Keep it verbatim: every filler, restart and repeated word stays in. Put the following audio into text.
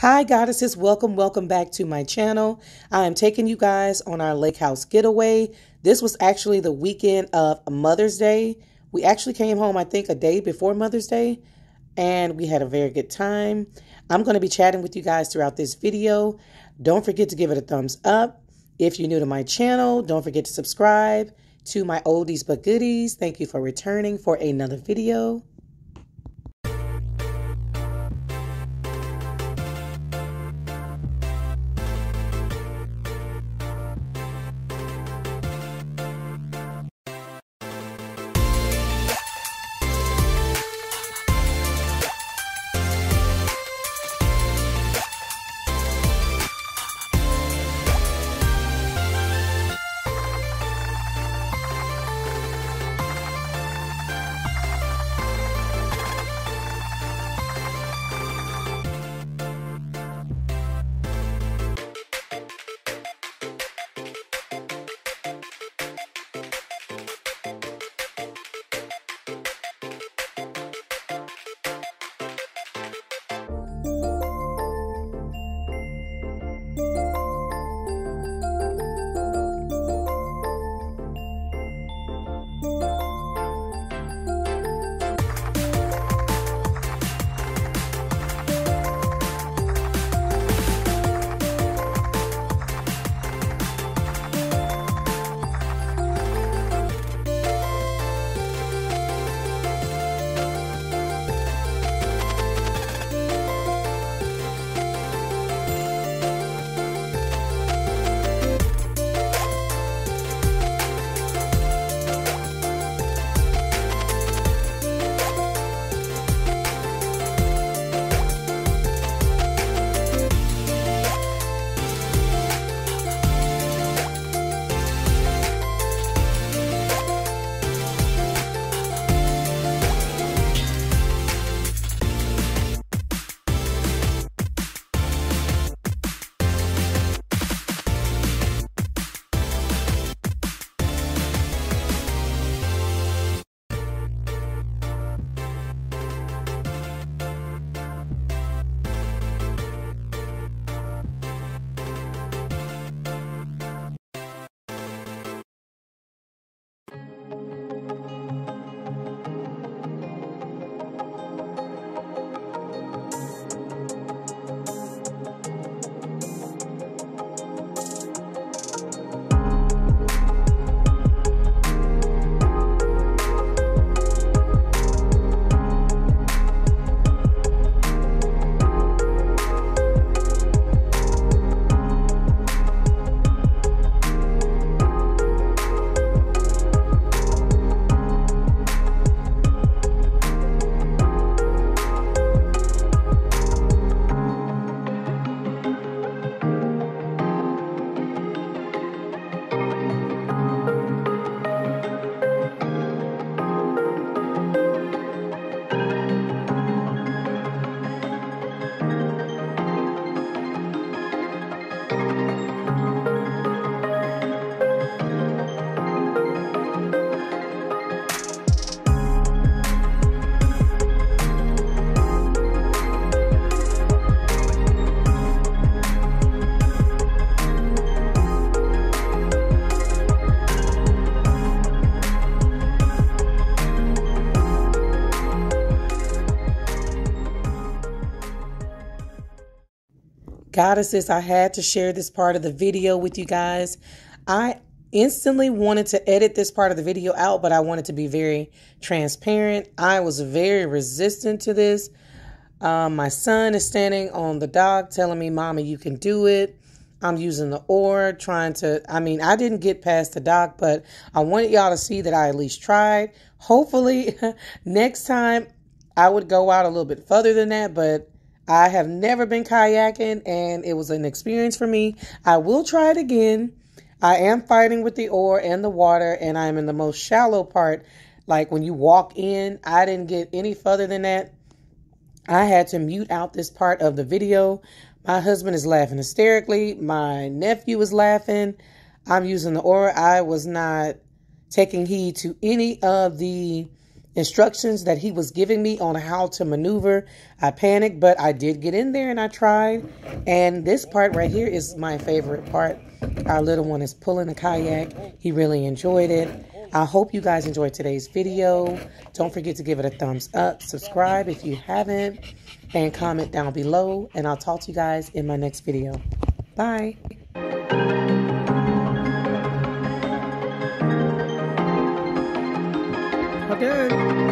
Hi goddesses, welcome, welcome back to my channel. I am taking you guys on our lake house getaway. This was actually the weekend of Mother's Day. We actually came home, I think, a day before Mother's Day, and we had a very good time. I'm going to be chatting with you guys throughout this video. Don't forget to give it a thumbs up. If you're new to my channel, don't forget to subscribe to my oldies but goodies. Thank you for returning for another video. Goddesses, I had to share this part of the video with you guys. I instantly wanted to edit this part of the video out, but I wanted to be very transparent. I was very resistant to this. Um, my son is standing on the dock telling me, Mama, you can do it. I'm using the oar, trying to, I mean, I didn't get past the dock, but I wanted y'all to see that I at least tried. Hopefully next time I would go out a little bit further than that, but I have never been kayaking, and it was an experience for me. I will try it again. I am fighting with the oar and the water, and I'm in the most shallow part. Like when you walk in, I didn't get any further than that. I had to mute out this part of the video. My husband is laughing hysterically. My nephew is laughing. I'm using the oar. I was not taking heed to any of the instructions that he was giving me on how to maneuver. I panicked, but I did get in there and I tried. And this part right here is my favorite part. Our little one is pulling the kayak. He really enjoyed it. I hope you guys enjoyed today's video. Don't forget to give it a thumbs up, subscribe if you haven't, and comment down below. And I'll talk to you guys in my next video. Bye. Good.